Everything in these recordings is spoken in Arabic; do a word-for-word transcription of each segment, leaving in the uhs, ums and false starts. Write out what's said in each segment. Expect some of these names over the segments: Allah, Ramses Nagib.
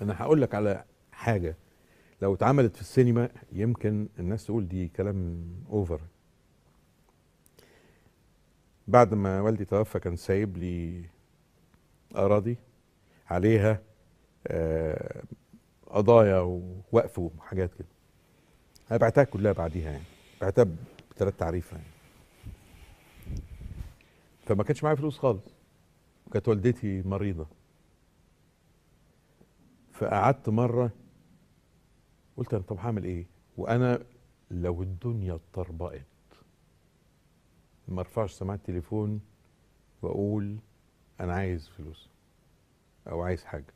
انا هقول لك على حاجه لو اتعملت في السينما يمكن الناس تقول دي كلام اوفر. بعد ما والدي توفى كان سايب لي اراضي عليها قضايا ووقف وحاجات كده. انا بعتها كلها بعديها يعني، بعتها بثلاث تعريفه يعني. فما كانش معايا فلوس خالص. وكانت والدتي مريضه. فقعدت مره قلت انا طب هعمل ايه؟ وانا لو الدنيا اتطربقت ما ارفعش سماعه التليفون واقول انا عايز فلوس او عايز حاجه.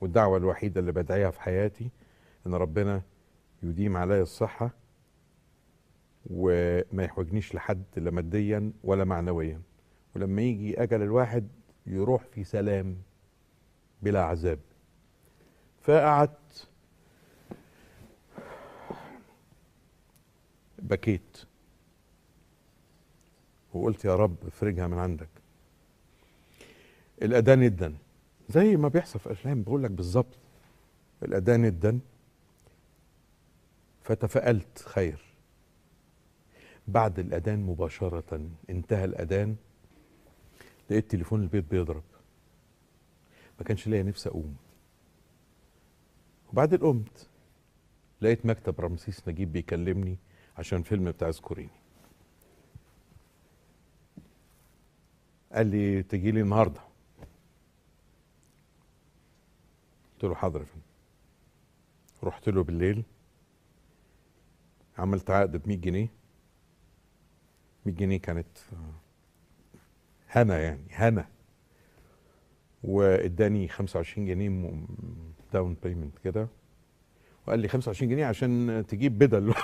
والدعوه الوحيده اللي بدعيها في حياتي ان ربنا يديم عليا الصحه وما يحوجنيش لحد لا ماديا ولا معنويا، ولما يجي اجل الواحد يروح في سلام بلا عذاب. فقعدت بكيت وقلت يا رب افرجها من عندك. الأداة ندًا زي ما بيحصل في الأفلام، بقول لك بالظبط الأداة ندًا. فتفائلت خير. بعد الأذان مباشرة انتهى الأذان لقيت تليفون البيت بيضرب. ما كانش ليا نفسي أقوم. وبعدين قمت لقيت مكتب رمسيس نجيب بيكلمني عشان فيلم بتاع ذكوريني. قال لي تجي لي النهارده. قلت له حاضر يا فندم. رحت له بالليل عملت عقد ب مية جنيه. مية جنيه كانت هنا يعني هنا. واداني خمسة وعشرين جنيه داون بيمنت كده. وقال لي خمسة وعشرين جنيه عشان تجيب بدل.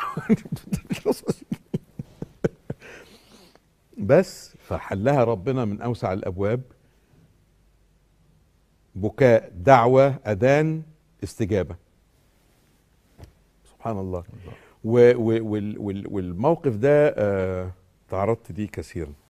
بس فحلها ربنا من اوسع الابواب. بكاء، دعوه، اذان، استجابه. سبحان الله. والموقف ده تعرضت ليه كثيرا.